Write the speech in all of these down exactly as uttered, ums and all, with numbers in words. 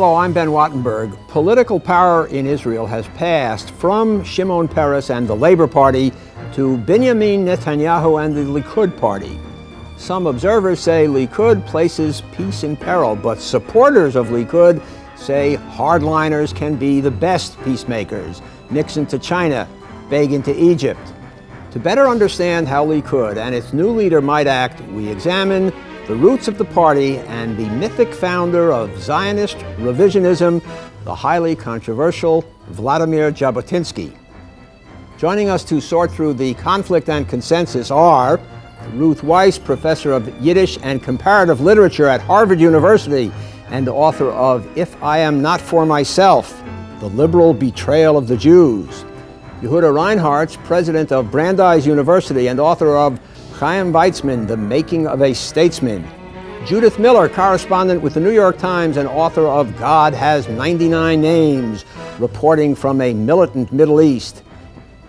Hello, I'm Ben Wattenberg. Political power in Israel has passed from Shimon Peres and the Labor Party to Benjamin Netanyahu and the Likud Party. Some observers say Likud places peace in peril, but supporters of Likud say hardliners can be the best peacemakers. Nixon to China, Begin to Egypt. To better understand how Likud and its new leader might act, we examine the roots of the party and the mythic founder of Zionist revisionism, the highly controversial Vladimir Jabotinsky. Joining us to sort through the conflict and consensus are Ruth Wisse, professor of Yiddish and comparative literature at Harvard University and author of If I Am Not For Myself, The Liberal Betrayal of the Jews; Yehuda Reinharz, president of Brandeis University and author of Chaim Weizmann, The Making of a Statesman; Judith Miller, correspondent with the New York Times and author of God Has ninety-nine Names, reporting from a militant Middle East;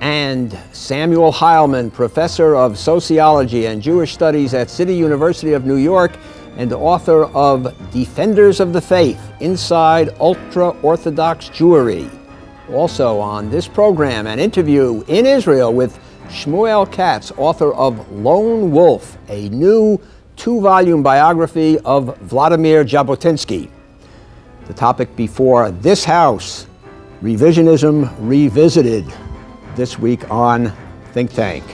and Samuel Heilman, professor of sociology and Jewish studies at City University of New York and author of Defenders of the Faith, Inside Ultra-Orthodox Jewry. Also on this program, an interview in Israel with Shmuel Katz, author of Lone Wolf, a new two-volume biography of Vladimir Jabotinsky. The topic before this house, revisionism revisited, this week on Think Tank.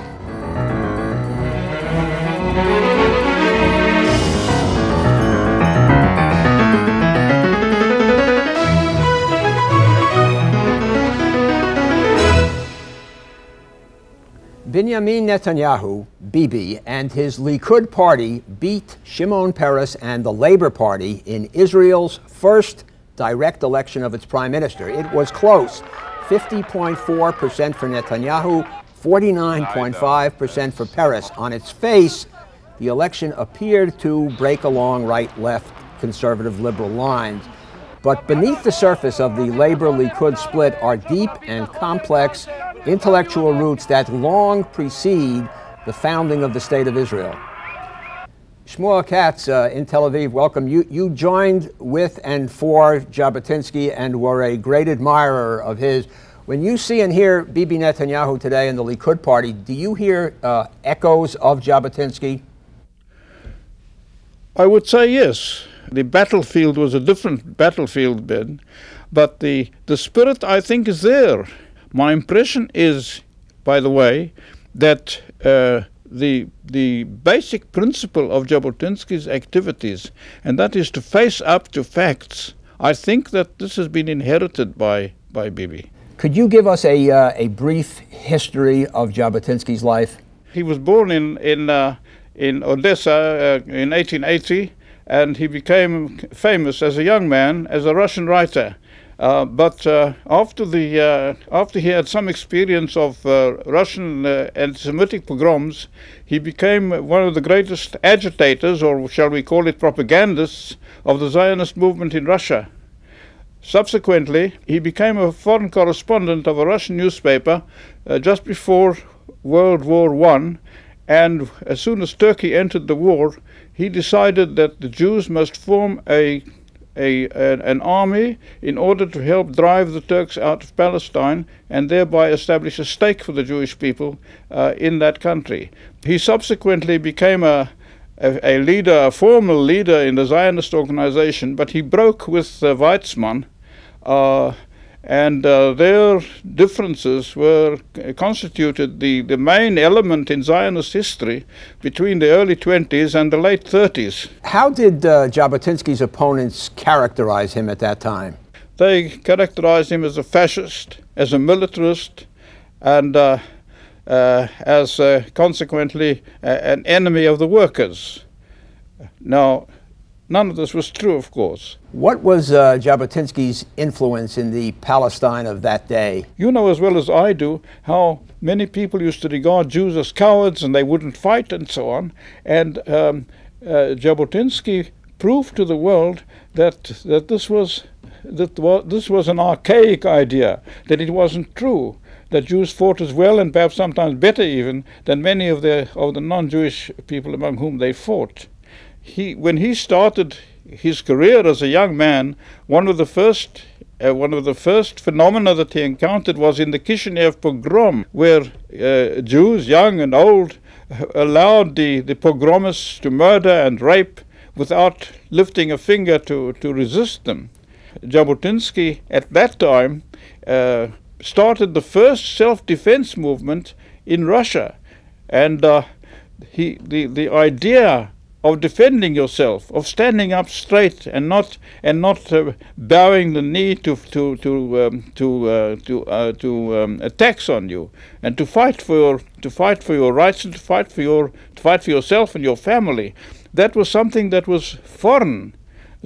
Benjamin Netanyahu, Bibi, and his Likud party beat Shimon Peres and the Labor Party in Israel's first direct election of its prime minister. It was close, fifty point four percent for Netanyahu, forty-nine point five percent for Peres. On its face, the election appeared to break along right-left conservative liberal lines. But beneath the surface of the Labor-Likud split are deep and complex intellectual roots that long precede the founding of the State of Israel. Shmuel Katz uh, in Tel Aviv, welcome. You, you joined with and for Jabotinsky and were a great admirer of his. When you see and hear Bibi Netanyahu today and the Likud party, do you hear uh, echoes of Jabotinsky? I would say yes. The battlefield was a different battlefield then, but the, the spirit, I think, is there. My impression is, by the way, that uh, the, the basic principle of Jabotinsky's activities, and that is to face up to facts, I think that this has been inherited by, by Bibi. Could you give us a, uh, a brief history of Jabotinsky's life? He was born in, in, uh, in Odessa uh, in eighteen eighty, and he became famous as a young man as a Russian writer. Uh, but uh, after, the, uh, after he had some experience of uh, Russian uh, anti-Semitic pogroms, he became one of the greatest agitators, or shall we call it propagandists, of the Zionist movement in Russia. Subsequently, he became a foreign correspondent of a Russian newspaper uh, just before World War One, and as soon as Turkey entered the war, he decided that the Jews must form a A, an army in order to help drive the Turks out of Palestine and thereby establish a stake for the Jewish people uh, in that country. He subsequently became a, a, a leader, a formal leader in the Zionist organization, but he broke with uh, Weizmann, uh, and uh, their differences were uh, constituted the, the main element in Zionist history between the early twenties and the late thirties. How did uh, Jabotinsky's opponents characterize him at that time? They characterized him as a fascist, as a militarist, and uh, uh, as uh, consequently uh, an enemy of the workers. Now, none of this was true, of course. What was uh, Jabotinsky's influence in the Palestine of that day? You know as well as I do how many people used to regard Jews as cowards and they wouldn't fight and so on. And um, uh, Jabotinsky proved to the world that that this was that wa this was an archaic idea, that it wasn't true, that Jews fought as well and perhaps sometimes better even than many of the of the non-Jewish people among whom they fought. He, when he started his career as a young man, one of the first uh, one of the first phenomena that he encountered was in the Kishinev Pogrom, where uh, Jews, young and old, allowed the, the pogromists to murder and rape without lifting a finger to, to resist them. Jabotinsky, at that time, uh, started the first self-defense movement in Russia, and uh, he, the, the idea of defending yourself, of standing up straight and not and not uh, bowing the knee to to to um, to uh, to, uh, to um, attacks on you, and to fight for your to fight for your rights and to fight for your to fight for yourself and your family. That was something that was foreign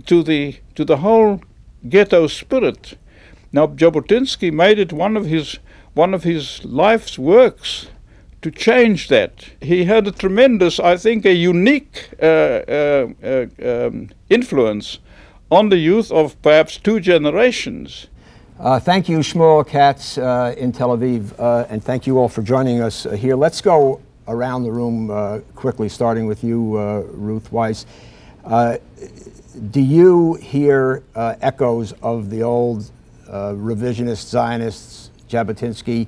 to the to the whole ghetto spirit. Now Jabotinsky made it one of his one of his life's works to change that. He had a tremendous, I think, a unique uh, uh, uh, um, influence on the youth of perhaps two generations. Uh, thank you, Shmuel Katz uh, in Tel Aviv, uh, and thank you all for joining us uh, here. Let's go around the room uh, quickly, starting with you, uh, Ruth Wisse. Uh, do you hear uh, echoes of the old uh, revisionist Zionists, Jabotinsky,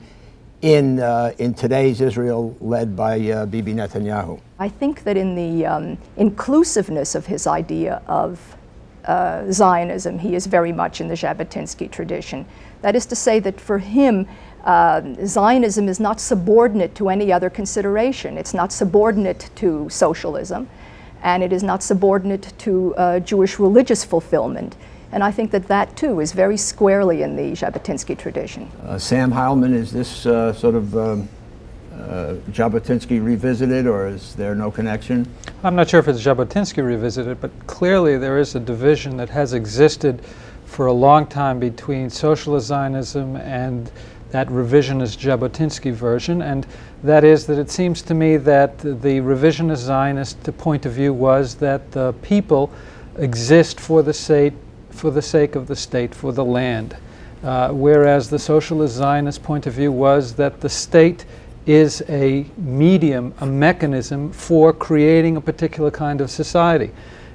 in, uh, in today's Israel led by uh, Bibi Netanyahu? I think that in the um, inclusiveness of his idea of uh, Zionism, he is very much in the Jabotinsky tradition. That is to say that for him, uh, Zionism is not subordinate to any other consideration. It's not subordinate to socialism, and it is not subordinate to uh, Jewish religious fulfillment. And I think that that, too, is very squarely in the Jabotinsky tradition. Uh, Sam Heilman, is this uh, sort of um, uh, Jabotinsky revisited, or is there no connection? I'm not sure if it's Jabotinsky revisited, but clearly there is a division that has existed for a long time between socialist Zionism and that revisionist Jabotinsky version, and that is that it seems to me that the revisionist Zionist point of view was that the people exist for the sake for the sake of the state, for the land, uh, whereas the socialist Zionist point of view was that the state is a medium, a mechanism for creating a particular kind of society.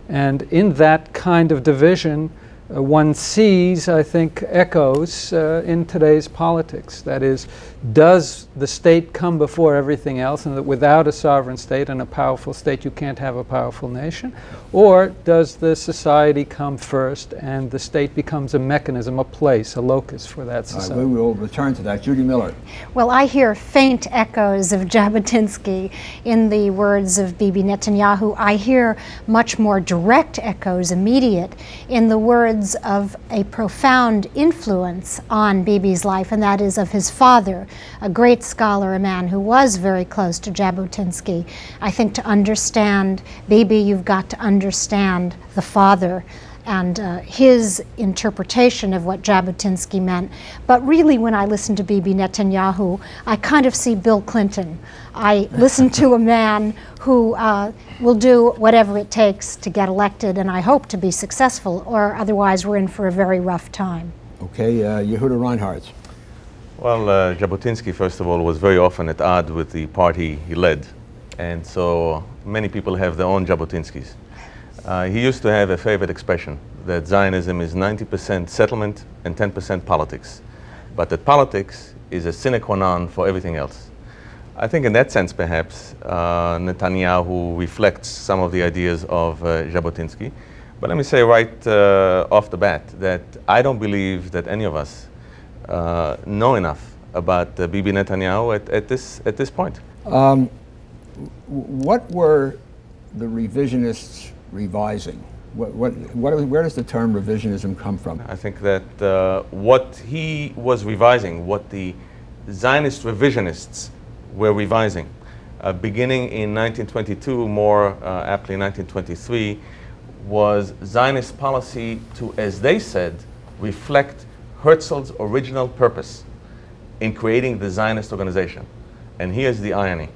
And in that kind of division, uh, one sees, I think, echoes uh, in today's politics. That is, does the state come before everything else, and that without a sovereign state and a powerful state you can't have a powerful nation? Or does the society come first and the state becomes a mechanism, a place, a locus for that society? All right, we will return to that. Judy Miller. Well, I hear faint echoes of Jabotinsky in the words of Bibi Netanyahu. I hear much more direct echoes, immediate, in the words of a profound influence on Bibi's life, and that is of his father, a great scholar, a man who was very close to Jabotinsky. I think to understand Bibi, you've got to understand understand the father and uh, his interpretation of what Jabotinsky meant. But really, when I listen to Bibi Netanyahu, I kind of see Bill Clinton. I listen to a man who uh, will do whatever it takes to get elected, and I hope to be successful, or otherwise we're in for a very rough time. Okay, uh, Yehuda Reinharz. Well, uh, Jabotinsky, first of all, was very often at odds with the party he led, and so many people have their own Jabotinskys. Uh, he used to have a favorite expression that Zionism is ninety percent settlement and ten percent politics, but that politics is a sine qua non for everything else. I think in that sense, perhaps, uh, Netanyahu reflects some of the ideas of uh, Jabotinsky. But let me say right uh, off the bat that I don't believe that any of us uh, know enough about uh, Bibi Netanyahu at, at, this, at this point. Um, what were the revisionists revising? What, what, what, where does the term revisionism come from? I think that uh, what he was revising, what the Zionist revisionists were revising, uh, beginning in nineteen twenty-two, more uh, aptly nineteen twenty-three, was Zionist policy to, as they said, reflect Herzl's original purpose in creating the Zionist organization. And here's the irony.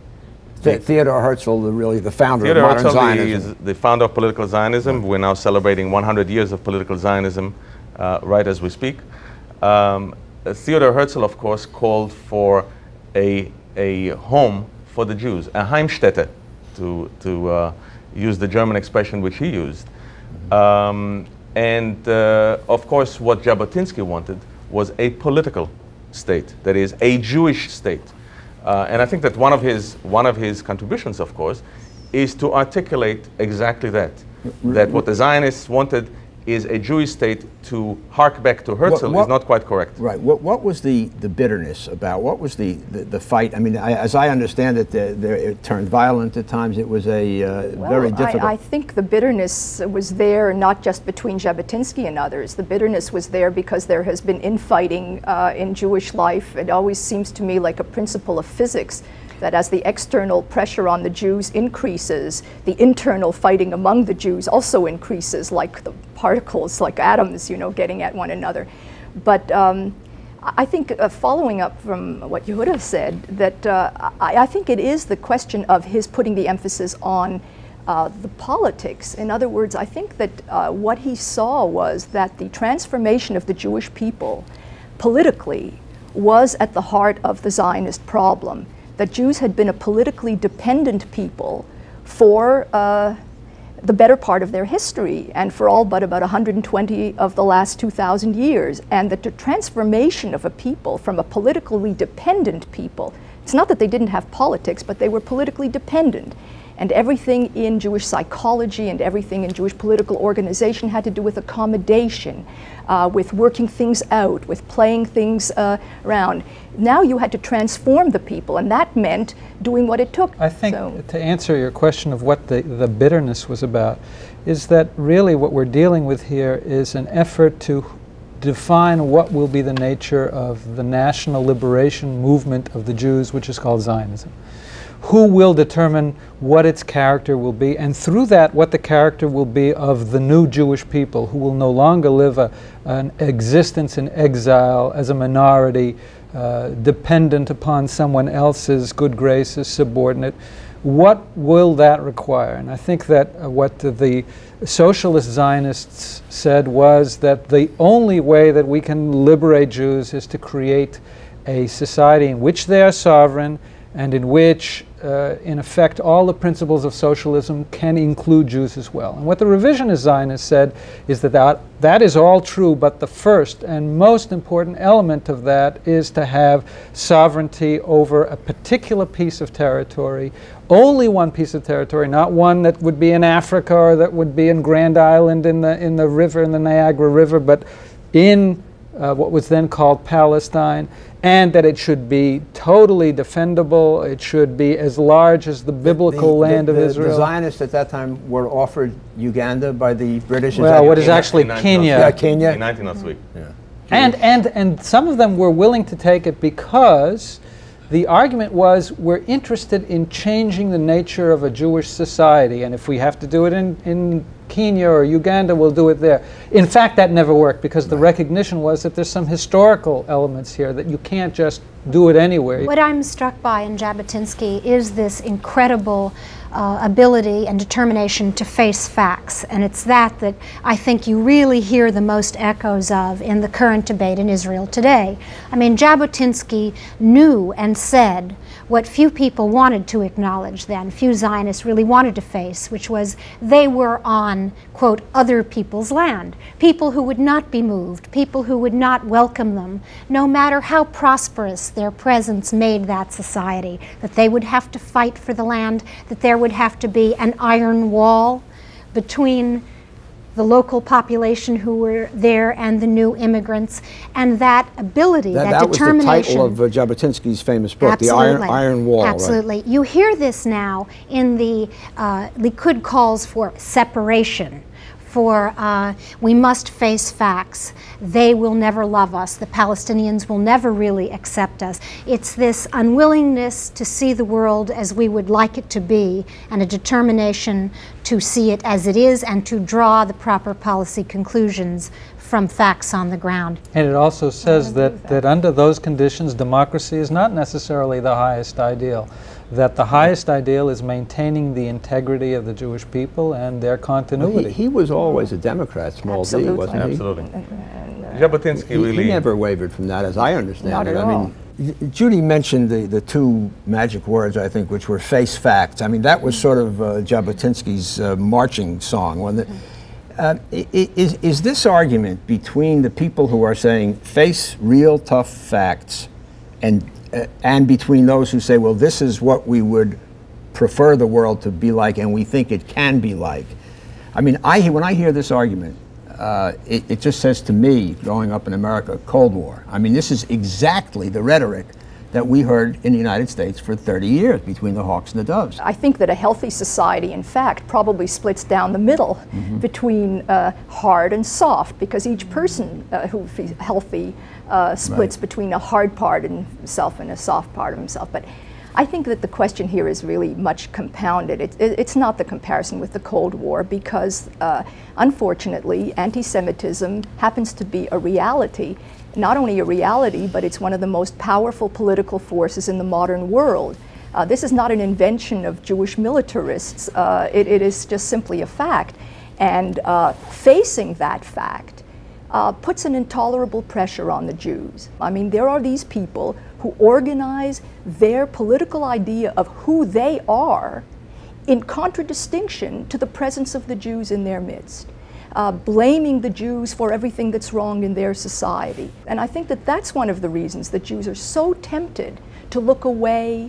The, Theodor Herzl, the, really the founder Theodor of modern Herzl Zionism. Is the founder of political Zionism. We're now celebrating one hundred years of political Zionism uh, right as we speak. Um, Theodor Herzl, of course, called for a, a home for the Jews, a Heimstätte, to, to uh, use the German expression which he used. Um, and uh, of course, what Jabotinsky wanted was a political state, that is, a Jewish state. Uh, and I think that one of his one of his contributions, of course, is to articulate exactly that, that what the Zionists wanted is a Jewish state. To hark back to Herzl what, what, is not quite correct. Right. What, what was the, the bitterness about? What was the, the, the fight? I mean, I, as I understand it, the, the, it turned violent at times. It was a uh, well, very difficult... I, I think the bitterness was there not just between Jabotinsky and others. The bitterness was there because there has been infighting uh, in Jewish life. It always seems to me like a principle of physics, that as the external pressure on the Jews increases, the internal fighting among the Jews also increases, like the particles, like atoms, you know, getting at one another. But um, I think uh, following up from what Yehuda said, that uh, I, I think it is the question of his putting the emphasis on uh, the politics. In other words, I think that uh, what he saw was that the transformation of the Jewish people politically was at the heart of the Zionist problem. That Jews had been a politically dependent people for uh, the better part of their history, and for all but about one hundred twenty of the last two thousand years, and that the transformation of a people from a politically dependent people, it's not that they didn't have politics, but they were politically dependent. And everything in Jewish psychology and everything in Jewish political organization had to do with accommodation, uh, with working things out, with playing things uh, around. Now you had to transform the people, and that meant doing what it took. I think so. To answer your question of what the, the bitterness was about, is that really what we're dealing with here is an effort to define what will be the nature of the national liberation movement of the Jews, which is called Zionism. Who will determine what its character will be, and through that what the character will be of the new Jewish people, who will no longer live a, an existence in exile as a minority, uh, dependent upon someone else's good graces, subordinate. What will that require? And I think that uh, what the, the socialist Zionists said was that the only way that we can liberate Jews is to create a society in which they are sovereign, and in which, uh, in effect, all the principles of socialism can include Jews as well. And what the revisionist Zionists said is that, that that is all true, but the first and most important element of that is to have sovereignty over a particular piece of territory, only one piece of territory, not one that would be in Africa or that would be in Grand Island in the, in the river, in the Niagara River, but in uh, what was then called Palestine. And that it should be totally defendable. It should be as large as the biblical the, the, land the, the, of Israel. The Zionists at that time were offered Uganda by the British. Well, what is actually Kenya. Yeah, Kenya. In nineteen oh three. Yeah. And, and, and some of them were willing to take it because the argument was, we're interested in changing the nature of a Jewish society, and if we have to do it in, in Kenya or Uganda, we'll do it there. In fact, that never worked, because the recognition was that there's some historical elements here, that you can't just do it anywhere. What I'm struck by in Jabotinsky is this incredible uh, ability and determination to face facts, and it's that that I think you really hear the most echoes of in the current debate in Israel today. I mean, Jabotinsky knew and said what few people wanted to acknowledge then, few Zionists really wanted to face, which was they were on, quote, other people's land, people who would not be moved, people who would not welcome them, no matter how prosperous their presence made that society, that they would have to fight for the land, that there would have to be an iron wall between the local population who were there and the new immigrants, and that ability, that, that, that determination. That was the title of uh, Jabotinsky's famous book, absolutely. The Iron, Iron Wall. Absolutely. Right? You hear this now in the uh, Likud calls for separation, for uh, we must face facts. They will never love us. The Palestinians will never really accept us. It's this unwillingness to see the world as we would like it to be, and a determination to see it as it is and to draw the proper policy conclusions from facts on the ground. And it also says that, that under those conditions, democracy is not necessarily the highest ideal. That the highest ideal is maintaining the integrity of the Jewish people and their continuity. Well, he, he was always a Democrat, small d, wasn't he? Absolutely. Jabotinsky he, really... He never wavered from that, as I understand not it. At I all. mean, Judy mentioned the, the two magic words, I think, which were face facts. I mean, that was sort of uh, Jabotinsky's uh, marching song. When the, Uh, is, is this argument between the people who are saying face real tough facts and, uh, and between those who say, well, this is what we would prefer the world to be like and we think it can be like. I mean, I, when I hear this argument, uh, it, it just says to me, growing up in America, Cold War. I mean, this is exactly the rhetoric that we heard in the United States for thirty years between the hawks and the doves. I think that a healthy society, in fact, probably splits down the middle mm-hmm. between uh, hard and soft, because each person uh, who is healthy uh, splits right. between a hard part of himself and a soft part of himself. But I think that the question here is really much compounded. It, it, it's not the comparison with the Cold War, because uh, unfortunately, anti-Semitism happens to be a reality. Not only a reality, but it's one of the most powerful political forces in the modern world. Uh, this is not an invention of Jewish militarists. Uh, it, it is just simply a fact. And uh, facing that fact uh, puts an intolerable pressure on the Jews. I mean, there are these people who organize their political idea of who they are in contradistinction to the presence of the Jews in their midst. Uh, blaming the Jews for everything that's wrong in their society. And I think that that's one of the reasons that Jews are so tempted to look away,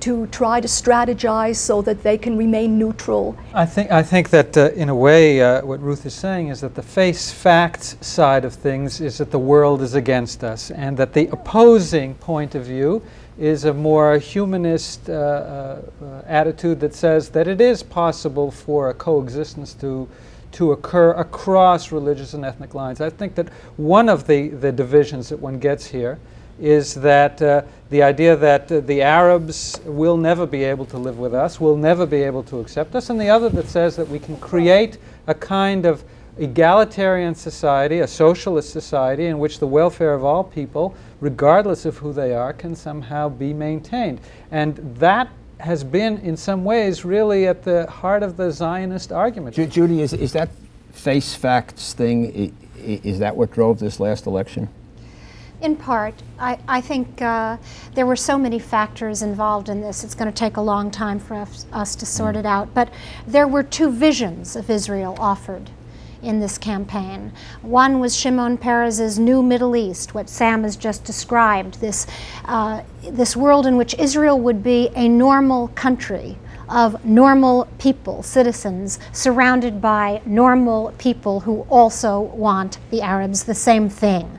to try to strategize so that they can remain neutral. I think, I think that uh, in a way uh, what Ruth is saying is that the face facts side of things is that the world is against us, and that the opposing point of view is a more humanist uh, uh, attitude that says that it is possible for a coexistence to to occur across religious and ethnic lines. I think that one of the, the divisions that one gets here is that uh, the idea that uh, the Arabs will never be able to live with us, will never be able to accept us, and the other that says that we can create a kind of egalitarian society, a socialist society, in which the welfare of all people, regardless of who they are, can somehow be maintained. And that has been, in some ways, really at the heart of the Zionist argument. Ju Judy, is, is that face facts thing, is, is that what drove this last election? In part. I, I think uh, there were so many factors involved in this, it's going to take a long time for us, us to sort it out. But there were two visions of Israel offered in this campaign. One was Shimon Peres' new Middle East, what Sam has just described, this, uh, this world in which Israel would be a normal country of normal people, citizens, surrounded by normal people who also want, the Arabs, the same thing.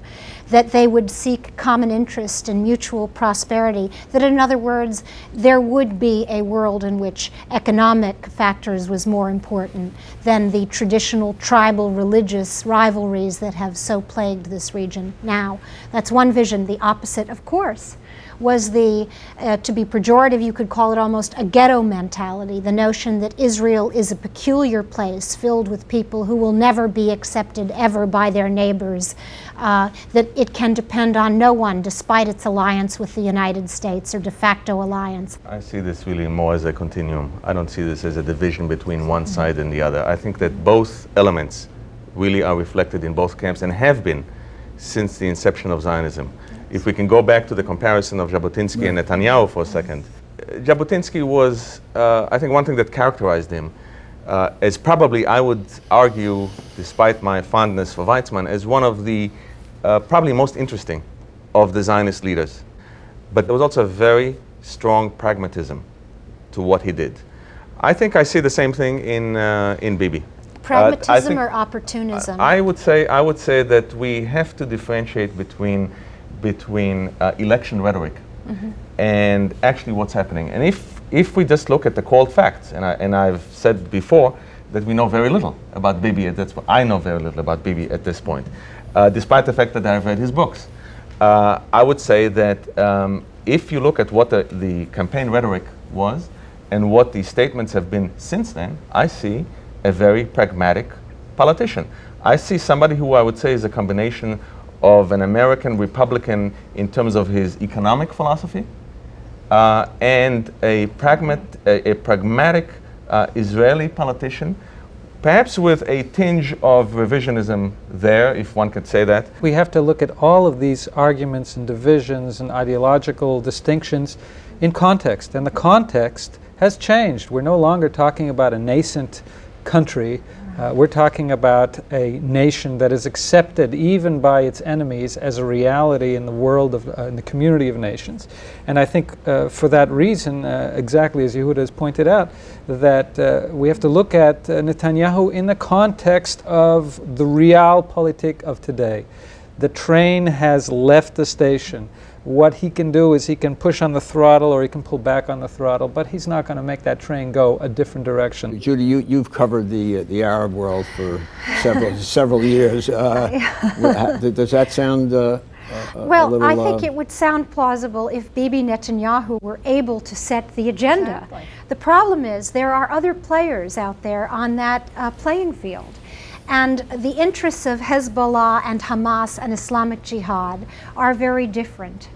That they would seek common interest and mutual prosperity, that in other words, there would be a world in which economic factors was more important than the traditional tribal religious rivalries that have so plagued this region now. That's one vision. The opposite, of course, was the, uh, to be pejorative, you could call it almost a ghetto mentality, the notion that Israel is a peculiar place filled with people who will never be accepted ever by their neighbors, uh, that it can depend on no one despite its alliance with the United States or de facto alliance. I see this really more as a continuum. I don't see this as a division between one side and the other. I think that both elements really are reflected in both camps and have been since the inception of Zionism. If we can go back to the comparison of Jabotinsky and Netanyahu for a second. Jabotinsky was, uh, I think, one thing that characterized him uh, as probably, I would argue, despite my fondness for Weizmann, as one of the uh, probably most interesting of the Zionist leaders. But there was also a very strong pragmatism to what he did. I think I see the same thing in, uh, in Bibi. Pragmatism uh, or opportunism? I would say, I would say that we have to differentiate between between uh, election rhetoric mm-hmm. and actually what's happening. And if, if we just look at the cold facts, and, I, and I've said before that we know very little about Bibi at this point. I know very little about Bibi at this point, uh, despite the fact that I've read his books. Uh, I would say that um, if you look at what the, the campaign rhetoric was and what the statements have been since then, I see a very pragmatic politician. I see somebody who I would say is a combination of an American Republican in terms of his economic philosophy uh, and a, pragmat a, a pragmatic uh, Israeli politician, perhaps with a tinge of revisionism there, if one could say that. We have to look at all of these arguments and divisions and ideological distinctions in context, and the context has changed. We're no longer talking about a nascent country. Uh, we're talking about a nation that is accepted even by its enemies as a reality in the world of, uh, in the community of nations. And I think uh, for that reason, uh, exactly as Yehuda has pointed out, that uh, we have to look at uh, Netanyahu in the context of the realpolitik of today. The train has left the station. What he can do is he can push on the throttle or he can pull back on the throttle, but he's not going to make that train go a different direction. Judy, you, you've covered the, uh, the Arab world for several, several years. Uh, does that sound uh, a, well, a little... Well, I think uh, it would sound plausible if Bibi Netanyahu were able to set the agenda. Exactly. The problem is there are other players out there on that uh, playing field. And the interests of Hezbollah and Hamas and Islamic Jihad are very different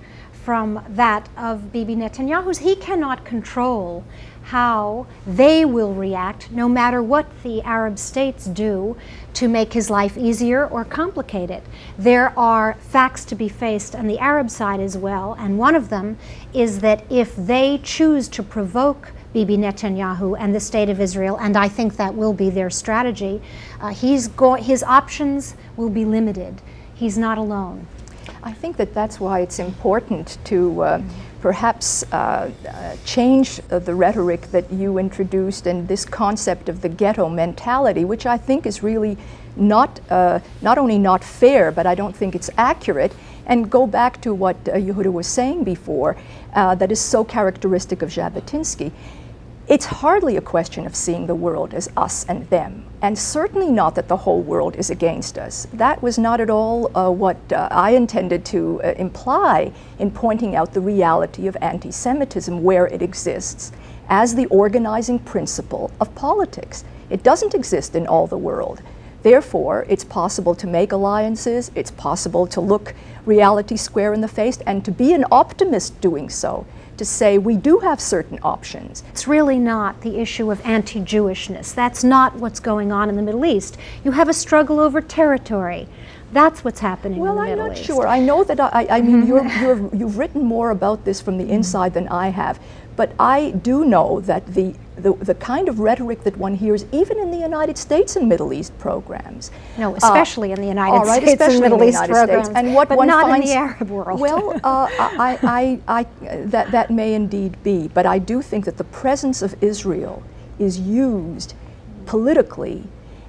from that of Bibi Netanyahu's. He cannot control how they will react, no matter what the Arab states do to make his life easier or complicate it. There are facts to be faced on the Arab side as well, and one of them is that if they choose to provoke Bibi Netanyahu and the State of Israel, and I think that will be their strategy, Uh, he's go his options will be limited. He's not alone. I think that that's why it's important to uh, perhaps uh, uh, change uh, the rhetoric that you introduced and this concept of the ghetto mentality, which I think is really not, uh, not only not fair, but I don't think it's accurate, and go back to what uh, Yehuda was saying before uh, that is so characteristic of Jabotinsky. It's hardly a question of seeing the world as us and them, and certainly not that the whole world is against us. That was not at all uh, what uh, I intended to uh, imply in pointing out the reality of anti-Semitism where it exists as the organizing principle of politics. It doesn't exist in all the world. Therefore, it's possible to make alliances, it's possible to look reality square in the face, and to be an optimist doing so, to say we do have certain options. It's really not the issue of anti-Jewishness. That's not what's going on in the Middle East. You have a struggle over territory. That's what's happening well, in the I'm Middle East. Well, I'm not sure. I know that I, I mean, you're, you're, you've written more about this from the inside than I have, but I do know that the, the, the kind of rhetoric that one hears even in the United States and Middle East programs. No, especially uh, in the United all right, States especially and Middle in the East United programs, States. And what but one not finds, in the Arab world. Well, uh, I, I, I, that, that may indeed be, but I do think that the presence of Israel is used politically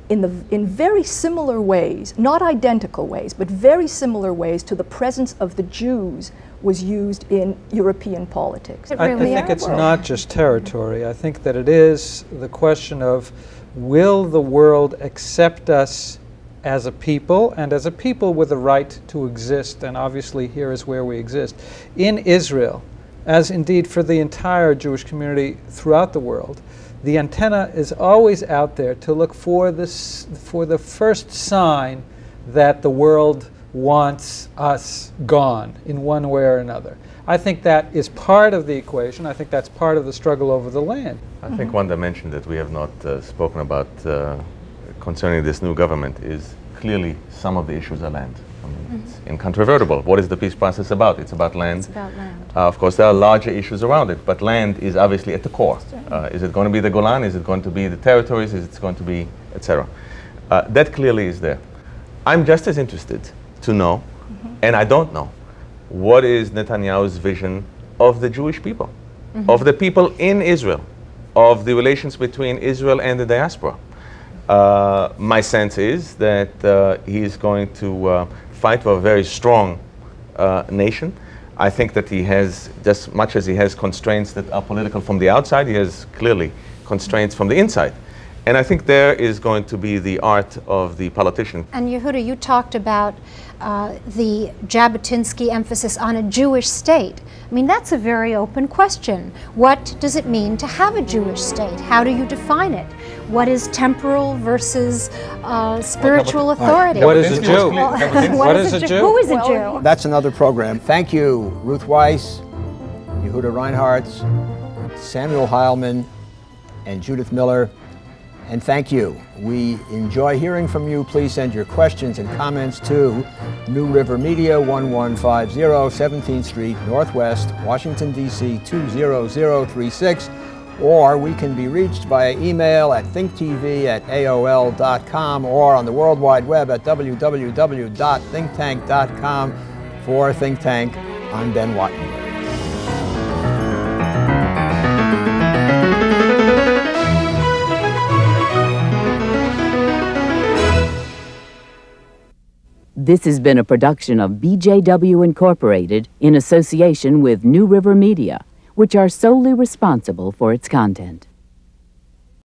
in, the, in very similar ways, not identical ways, but very similar ways to the presence of the Jews was used in European politics. It really I, I think it's world. Not just territory. I think that it is the question of, will the world accept us as a people, and as a people with the right to exist, and obviously here is where we exist. In Israel, as indeed for the entire Jewish community throughout the world, the antenna is always out there to look for, this, for the first sign that the world wants us gone in one way or another. I think that is part of the equation. I think that's part of the struggle over the land. I mm-hmm. think one dimension that we have not uh, spoken about uh, concerning this new government is clearly some of the issues are land. I mean, mm-hmm. it's incontrovertible. What is the peace process about? It's about land. It's about land. Uh, of course, there are larger issues around it, but land is obviously at the core. Uh, is it going to be the Golan? Is it going to be the territories? Is it going to be, et cetera? Uh, that clearly is there. I'm just as interested to know, mm-hmm. and I don't know, what is Netanyahu's vision of the Jewish people, mm-hmm. of the people in Israel, of the relations between Israel and the diaspora. Uh, my sense is that uh, he is going to uh, fight for a very strong uh, nation. I think that he has, just much as he has constraints that are political from the outside, he has clearly constraints from the inside. And I think there is going to be the art of the politician. And Yehuda, you talked about uh, the Jabotinsky emphasis on a Jewish state. I mean, that's a very open question. What does it mean to have a Jewish state? How do you define it? What is temporal versus uh, spiritual authority? What is a Jew? What is a Jew? Who is a Jew? That's another program. Thank you, Ruth Wisse, Yehuda Reinharz, Samuel Heilman, and Judith Miller. And thank you. We enjoy hearing from you. Please send your questions and comments to New River Media, eleven fifty seventeenth Street Northwest, Washington, D C two zero zero three six, or we can be reached via email at think T V at A O L dot com or on the World Wide Web at w w w dot think tank dot com. For Think Tank, I'm Ben Wattenberg. This has been a production of B J W Incorporated in association with New River Media, which are solely responsible for its content.